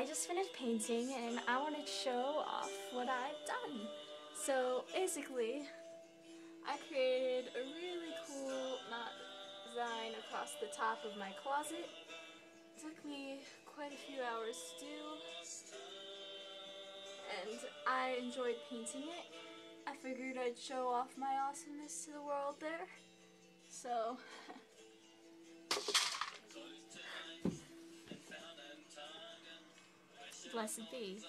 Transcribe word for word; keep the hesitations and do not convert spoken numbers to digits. I just finished painting and I wanted to show off what I've done. So basically, I created a really cool knot design across the top of my closet. It took me quite a few hours to do, and I enjoyed painting it. I figured I'd show off my awesomeness to the world there. So, blessed be.